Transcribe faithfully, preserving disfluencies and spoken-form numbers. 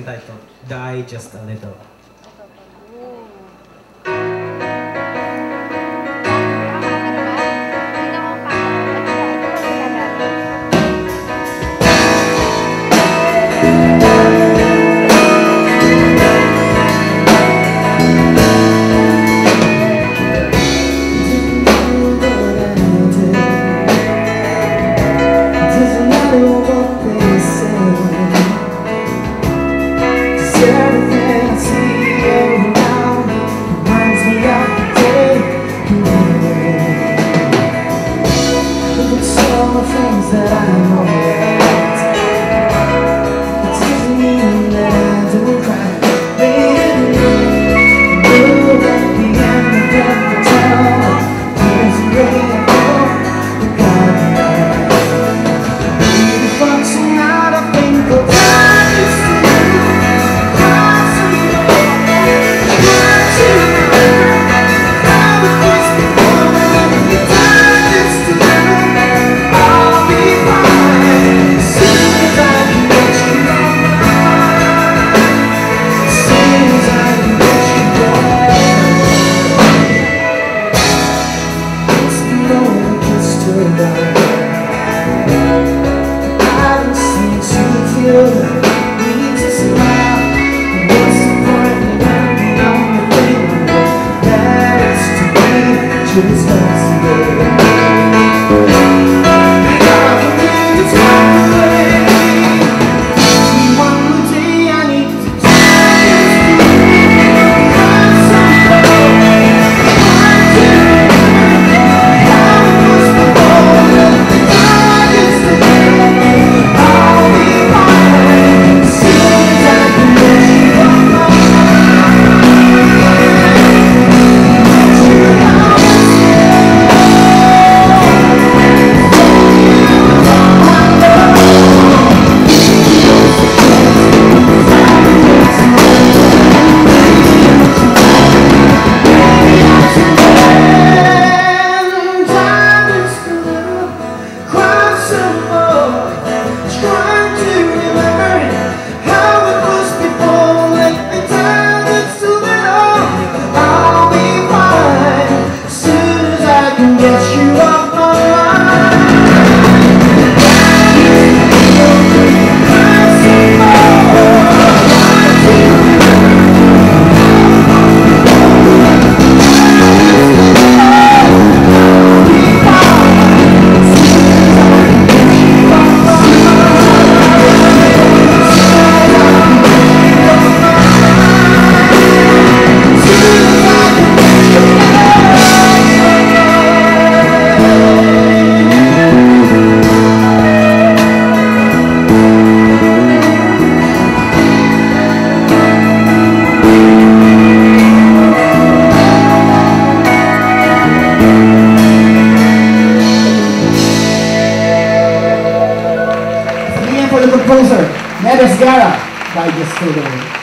Entitled Die Just a Little. For the composer, Neres Gara, by the Studio.